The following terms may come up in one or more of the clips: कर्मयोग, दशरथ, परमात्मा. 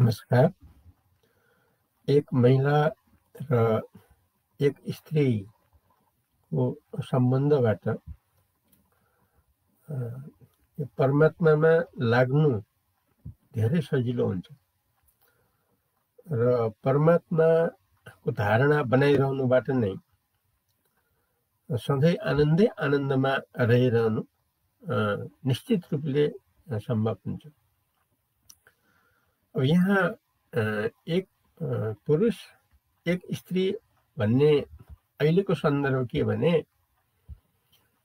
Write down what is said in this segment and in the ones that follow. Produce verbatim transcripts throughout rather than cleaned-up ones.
नमस्कार। एक महिला र एक स्त्री को सम्बन्धबाट परमात्मामा लाग्नु धेरै सजिलो हुन्छ र परमात्माको धारणा बनाइरहनुबाट नै सधैँ आनन्दै आनन्दमा रहिरहनु निश्चित रूपले सम्भव हुन्छ। अब यहाँ एक पुरुष एक स्त्री भन्ने अहिलेको सन्दर्भ के भने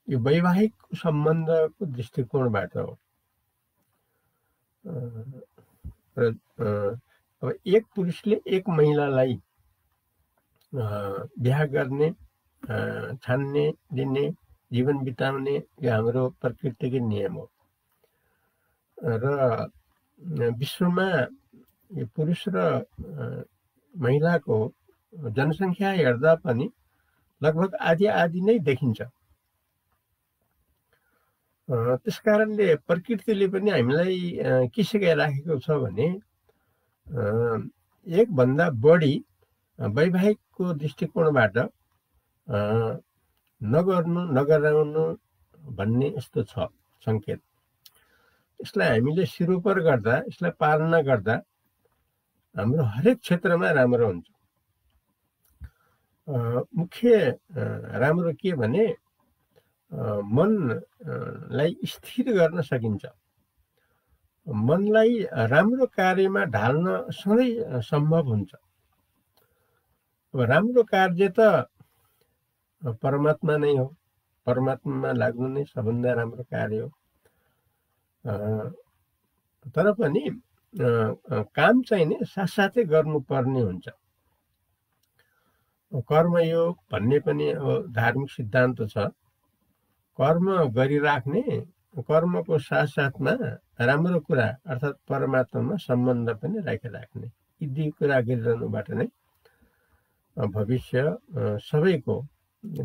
यो वैवाहिक सम्बन्धको दृष्टिकोणबाट हो। अब एक पुरुषले एक महिलालाई बिहा गर्ने, छान्ने, दिने, जीवन बिताउने यो हाम्रो प्रकृतिको नियम हो र विश्वमा यो पुरुष र महिलाको जनसङ्ख्या हेर्दा पनि लगभग आधी आधी नै देखिन्छ। त्यसकारणले प्रकृतिले पनि हामीलाई के सिकाइराखेको छ भने एक भन्दा बढी वैवाहिकको दृष्टिकोणबाट नगर्नु नगराउनु भन्ने यस्तो छ संकेत। यसलाई हामीले सिरोपर गर्दा, यसलाई पालना गर्दा हाम्रो हरेक क्षेत्रमा राम्रो हुन्छ। मुख्य राम्रो के भने मनलाई स्थिर गर्न सकिन्छ। मनलाई राम्रो कार्यमा ढाल्न सधैँ सम्भव हुन्छ। अब राम्रो कार्य त परमात्मा नै हो, परमात्मामा लाग्नु नै सबभन्दा राम्रो कार्य हो। तर पनि काम चाहिँ नि साथसाथै गर्नुपर्ने हुन्छ। कर्मयोग भन्ने पनि धार्मिक सिद्धान्त छ। कर्म गरिराख्ने, कर्मको साथसाथमा राम्रो कुरा अर्थात् परमात्मामा सम्बन्ध पनि राखिराख्ने, यी दुई कुरा गरिरहनुबाट नै भविष्य सबैको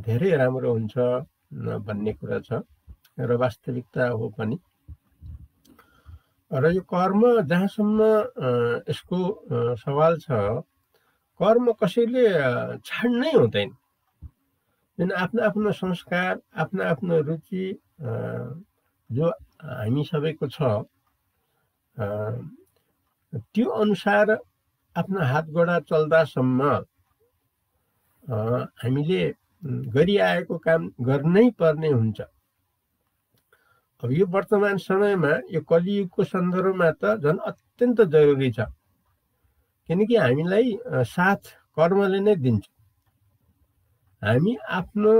धेरै राम्रो हुन्छ भन्ने कुरा छ र वास्तविकता हो पनि। र यो कर्म जहाँसम्म यसको सवाल छ, कर्म कसैले छाड्नै हुँदैन। किन आफ्नो आफ्नो संस्कार, आफ्नो आफ्नो रुचि जो हामी सबैको छ त्यो अनुसार आफ्नो हातगोडा चल्दासम्म हामीले गरिआएको काम गर्नै पर्ने हुन्छ। अब यो वर्तमान समयमा यो कलियुगको सन्दर्भमा त झन् अत्यन्त जरुरी छ, किनकि हामीलाई साथ कर्मले नै दिन्छ। हामी आफ्नो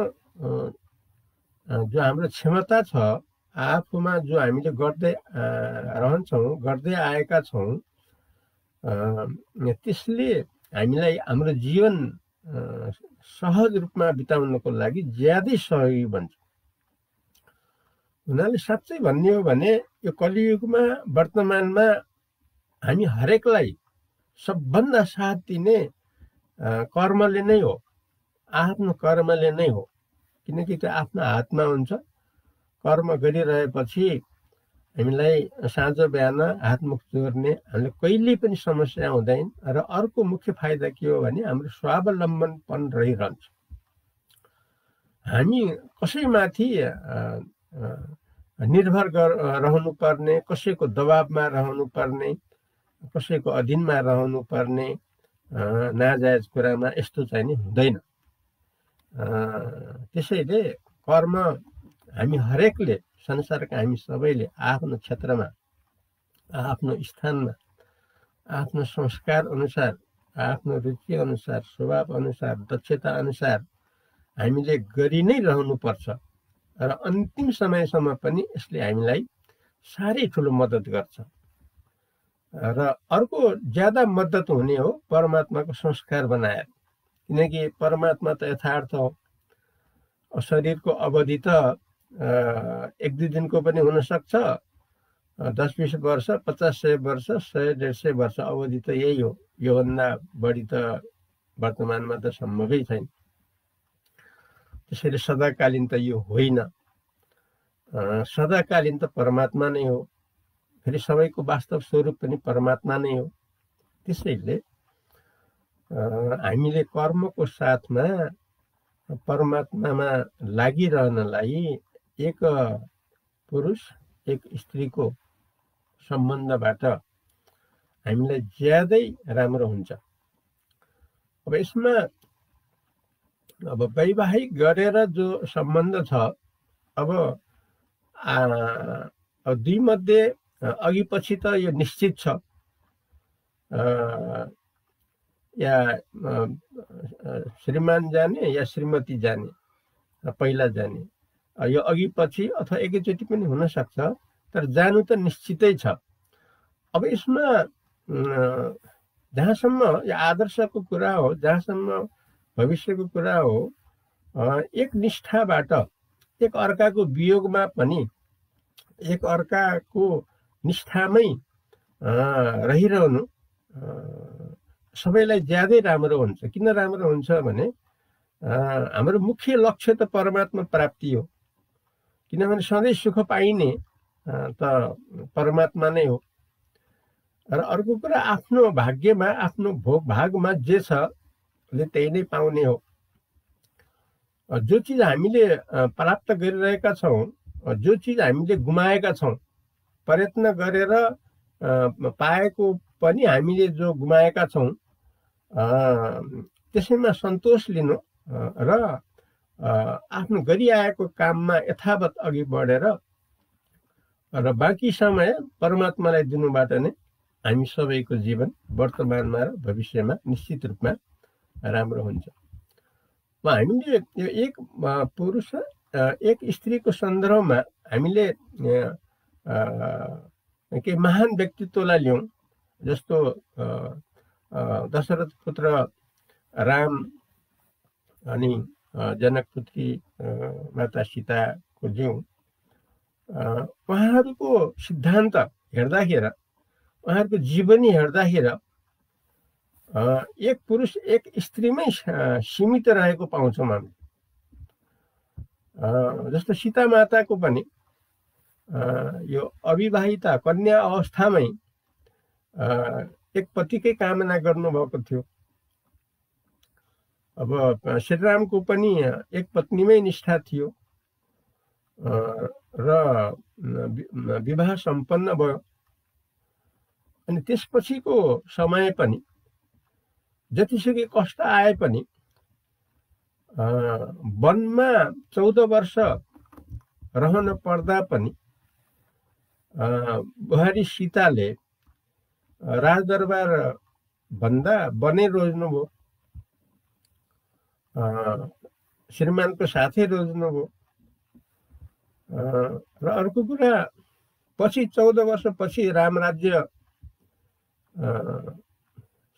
जो हाम्रो क्षमता छ, आफूमा जो हामीले गर्दै रहन्छौँ, गर्दै आएका छौँ, त्यसले हामीलाई हाम्रो जीवन सहज रूपमा बिताउनको लागि ज्यादै सहयोगी बन्छ। उनीहरूले साँच्चै भन्ने हो भने यो कलियुगमा वर्तमानमा हामी हरेकलाई सबभन्दा साथ दिने कर्मले नै हो, आफ्नो कर्मले नै हो। किनकि त्यो आफ्नो हातमा हुन्छ। कर्म गरिरहेपछि हामीलाई साँझ बिहान हात मुख जोड्ने, हामीलाई कहिल्यै पनि समस्या हुँदैन र अर्को मुख्य फाइदा के हो भने हाम्रो स्वावलम्बनपन रहिरहन्छ। हामी कसैमाथि निर्भर रहनुपर्ने, कसैको दबावमा रहनुपर्ने, कसैको अधीनमा रहनुपर्ने नाजायज कुरामा यस्तो चाहिँ नि हुँदैन। त्यसैले कर्म हामी हरेकले, संसारका हामी सबैले आफ्नो क्षेत्रमा, आफ्नो स्थानमा, आफ्नो संस्कार अनुसार, आफ्नो रुचि अनुसार, स्वभाव अनुसार, दक्षता अनुसार हामीले गरि नै रहनुपर्छ र अन्तिम समयसम्म पनि यसले हामीलाई साह्रै ठुलो मद्दत गर्छ। र अर्को ज्यादा मद्दत हुने हो परमात्माको संस्कार बनाएर, किनकि परमात्मा त यथार्थ हो। शरीरको अवधि त एक दुई दिनको पनि हुनसक्छ, दस बिस वर्ष, पचास सय वर्ष, सय डेढ सय वर्ष अवधि त यही हो। योभन्दा बढी त वर्तमानमा त सम्भवै छैन। त्यसैले सदाकालीन त यो होइन। सदाकालीन त परमात्मा नै हो। फेरि सबैको वास्तव स्वरूप पनि परमात्मा नै हो। त्यसैले हामीले कर्मको साथमा परमात्मामा लागिरहनलाई एक पुरुष एक स्त्रीको सम्बन्धबाट हामीलाई ज्यादै राम्रो हुन्छ। अब यसमा अब वैवाहिक गरेर जो सम्बन्ध छ, अब दुई मध्ये अघि पछि त यो निश्चित छ, या श्रीमान जाने या श्रीमती जाने, पहिला जाने, यो अघि पछि अथवा एकैचोटि पनि हुन सक्छ, तर जानु त निश्चितै छ। अब यसमा जहाँसम्म यो आदर्शको कुरा हो, जहाँसम्म भविष्यको कुरा हो, एक निष्ठाबाट एक अर्काको वियोगमा पनि एक अर्काको निष्ठामै रहिरहनु सबैलाई ज्यादै राम्रो हुन्छ। किन राम्रो हुन्छ भने हाम्रो मुख्य लक्ष्य त परमात्मा प्राप्ति हो, किनभने सधैँ सुख पाइने त परमात्मा नै हो। र अर्को कुरा आफ्नो भाग्यमा आफ्नो भोग भागमा जे छ ले त्यही नै पाउने हो। जो चिज हामीले प्राप्त गरिरहेका छौँ, जो चिज हामीले गुमाएका छौँ, प्रयत्न गरेर पाएको पनि हामीले जो गुमाएका छौँ त्यसैमा सन्तोष लिनु र आफ्नो गरिआएको काममा यथावत अघि बढेर र बाँकी समय परमात्मालाई दिनुबाट नै हामी सबैको जीवन वर्तमानमा र भविष्यमा निश्चित रूपमा राम्रो हुन्छ। हामीले यो एक पुरुष एक स्त्रीको सन्दर्भमा हामीले केही महान व्यक्तित्वलाई ल्याउँ, जस्तो दशरथ पुत्र राम अनि जनकपुत्री माता सीताको ज्यू, उहाँहरूको सिद्धान्त हेर्दाखेरि, उहाँहरूको जीवनी हेर्दाखेरि एक पुरुष एक स्त्रीमै सीमित रहेको पाउँछौँ हामीले। जस्तो सीता माताको पनि यो अविवाहिता कन्या अवस्थामै एक पतिकै कामना गर्नुभएको थियो। अब श्रीरामको पनि एक पत्नीमै निष्ठा थियो र विवाह सम्पन्न भयो। अनि त्यसपछिको समय पनि जतिसुकै कष्ट आए पनि वनमा चौध वर्ष रहन पर्दा पनि बुहारी सीताले राजदरबार भन्दा बनै रोज्नुभयो, श्रीमानको साथै रोज्नुभयो। र अर्को कुरा, पछि चौध वर्षपछि रामराज्य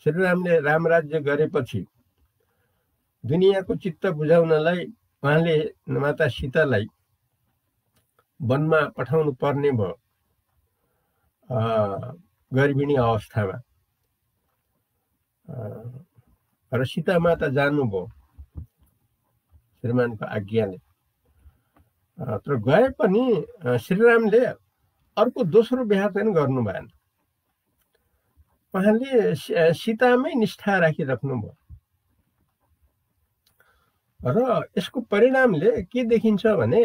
श्रीरामले रामराज्य गरेपछि दुनियाँको चित्त बुझाउनलाई उहाँले माता सीतालाई वनमा पठाउनु पर्ने भयो गर्भिणी अवस्थामा, र सीता माता जानुभयो श्रीमानको आज्ञाले। तर गए पनि श्रीरामले अर्को दोस्रो बिहा चाहिँ गर्नु भएन, उहाँले सीतामै निष्ठा राखिराख्नु भयो। र यसको परिणामले के देखिन्छ भने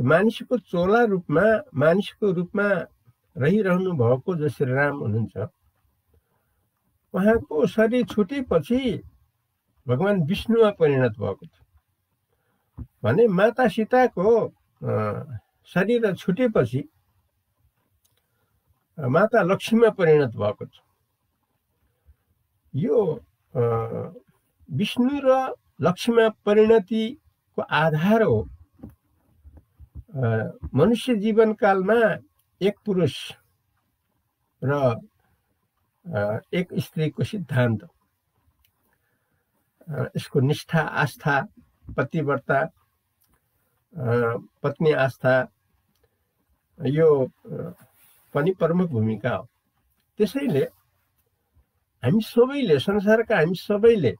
मानिसको चोला रूपमा मानिसको रूपमा रहिरहनु भएको जो श्रीराम हुनुहुन्छ, उहाँको शरीर छुटेपछि भगवान् विष्णुमा परिणत भएको थियो। भने माता सीताको शरीर छुटेपछि माता लक्ष्मीमा परिणत भएको छ। यो विष्णु र लक्ष्मीमा परिणतिको आधार हो। मनुष्य जीवनकालमा एक पुरुष र एक स्त्रीको सिद्धान्त, यसको निष्ठा आस्था पतिव्रता पत्नी आस्था यो पनि प्रमुख भूमिका हो। त्यसैले हामी सबैले संसारका हामी सबैले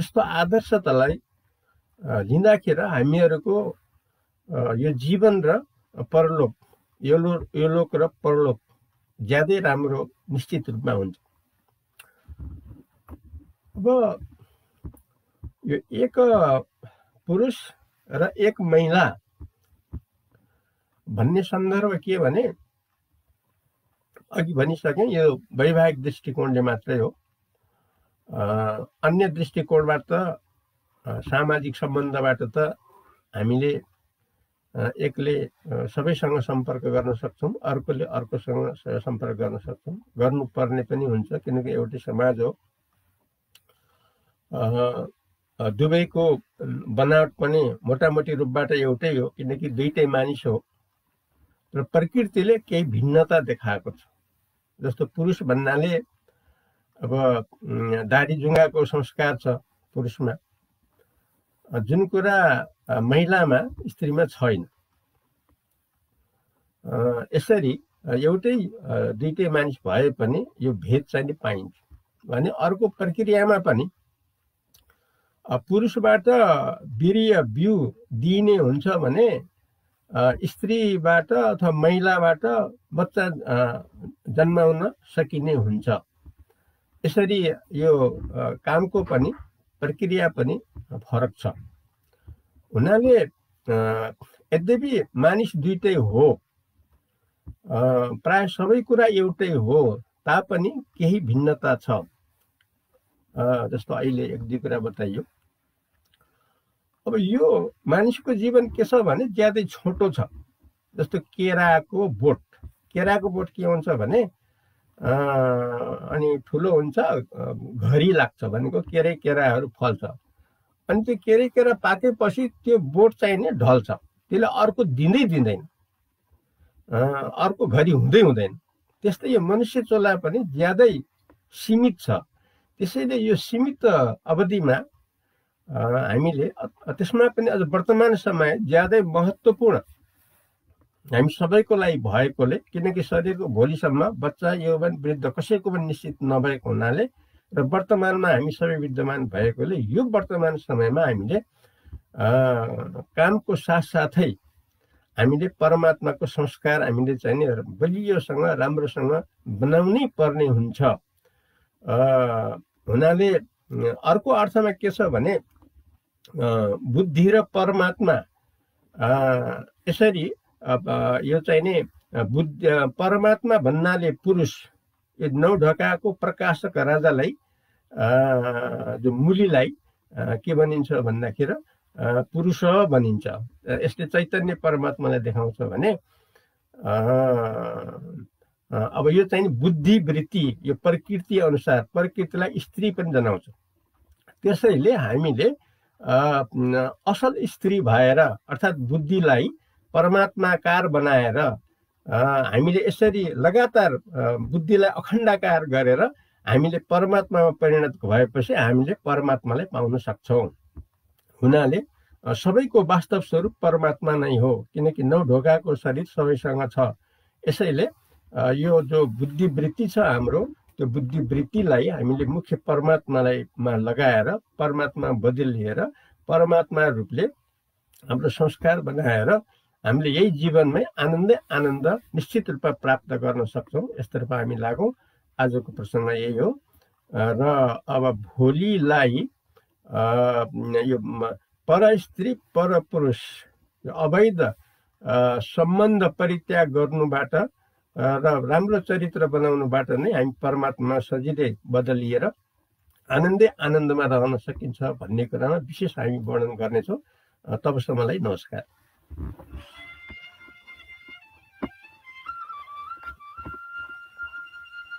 यस्तो आदर्शतालाई लिँदाखेरि हामीहरूको यो जीवन र परलोक, यो लोक र परलोक ज्यादै राम्रो निश्चित रूपमा हुन्छ। अब यो एक पुरुष र एक महिला भन्ने सन्दर्भ के भने अघि भनिसकेँ, यो वैवाहिक दृष्टिकोणले मात्रै हो। अन्य दृष्टिकोणबाट, सामाजिक सम्बन्धबाट त हामीले एकले सबैसँग सम्पर्क गर्न सक्छौँ, अर्कोले अर्कोसँग सम्पर्क गर्न सक्छौँ, गर्नुपर्ने पनि हुन्छ, किनकि एउटै समाज हो। दुवैको बनावट पनि मोटामोटी रूपबाट एउटै हो, किनकि दुईटै मानिस हो, र प्रकृतिले केही भिन्नता देखाएको छ। जस्तो पुरुष भन्नाले अब दाडी जुङ्गाको संस्कार छ पुरुषमा, जुन कुरा महिलामा स्त्रीमा छैन। यसरी एउटै दुईटै मानिस भए पनि यो भेद चाहिँ नि पाइन्छ भने, अर्को प्रक्रियामा पनि पुरुषबाट वीर्य बिउ दिइने हुन्छ भने स्त्रीबाट अथवा महिलाबाट बच्चा जन्माउन सकिने हुन्छ। यसरी यो कामको पनि प्रक्रिया पनि फरक छ हुनाले यद्यपि मानिस दुईटै हो, प्राय सबै कुरा एउटै हो तापनि केही भिन्नता छ। जस्तो अहिले एक दुई कुरा बताइयो। अब यो मानिसको जीवन के छ भने ज्यादै छोटो छ। जस्तो केराको बोट, केराको बोट के हुन्छ भने अनि ठुलो हुन्छ, घरी लाग्छ भनेको केरै केराहरू फल्छ, अनि त्यो केरै केरा पाकेपछि त्यो बोट चाहिँ नि ढल्छ, त्यसले अर्को दिँदै दिँदैन, अर्को घरी हुँदै हुँदैन। त्यस्तै यो मनुष्य चोला पनि ज्यादै सीमित छ। त्यसैले यो सीमित अवधिमा हामीले त्यसमा पनि अझ वर्तमान समय ज्यादै महत्त्वपूर्ण हामी सबैको लागि भएकोले, किनकि शरीरको भोलिसम्म बच्चा यौवन वृद्ध कसैको पनि निश्चित नभएको हुनाले र वर्तमानमा हामी सबै विद्यमान भएकोले यो वर्तमान समयमा हामीले कामको साथसाथै हामीले परमात्माको संस्कार हामीले चाहिँ नि बलियोसँग राम्रोसँग बनाउनै पर्ने हुन्छ। हुनाले अर्को अर्थमा के छ भने बुद्धि र परमात्मा यसरी यो चाहिँ नि बुद्धि परमात्मा भन्नाले पुरुष यो नौ ढकाको प्रकाशक राजालाई जो मुलीलाई के भनिन्छ भन्दाखेरि पुरुष भनिन्छ। यसले चैतन्य परमात्मालाई देखाउँछ भने अब यो चाहिँ बुद्धिवृत्ति यो प्रकृति अनुसार प्रकृतिलाई स्त्री पनि जनाउँछ। त्यसैले हामीले असल स्त्री भएर अर्थात् बुद्धिलाई परमात्माकार बनाएर हामीले यसरी लगातार बुद्धिलाई अखण्डाकार गरेर हामीले परमात्मामा परिणत भएपछि हामीले परमात्मालाई पाउन सक्छौँ। हुनाले सबैको वास्तव स्वरूप परमात्मा नै हो, किनकि नौ ढोकाको शरीर सबैसँग छ। यसैले यो जो बुद्धिवृत्ति छ हाम्रो त्यो बुद्धिवृत्तिलाई हामीले मुख्य परमात्मालाईमा लगाएर परमात्मा बदलिएर परमात्मा रूपले हाम्रो संस्कार बनाएर हामीले यही जीवनमै आनन्दै आनन्द निश्चित रूपमा प्राप्त गर्न सक्छौँ। यसतर्फ हामी लागौँ। आजको प्रसङ्ग यही हो र अब भोलिलाई यो परस्त्री परपुरुष अवैध सम्बन्ध परित्याग गर्नुबाट र राम्रो चरित्र बनाउनुबाट नै हामी परमात्मा सजिलै बदलिएर आनन्दै आनन्दमा रहन सकिन्छ भन्ने कुरामा विशेष हामी वर्णन गर्नेछौँ। तबसम्मलाई नमस्कार।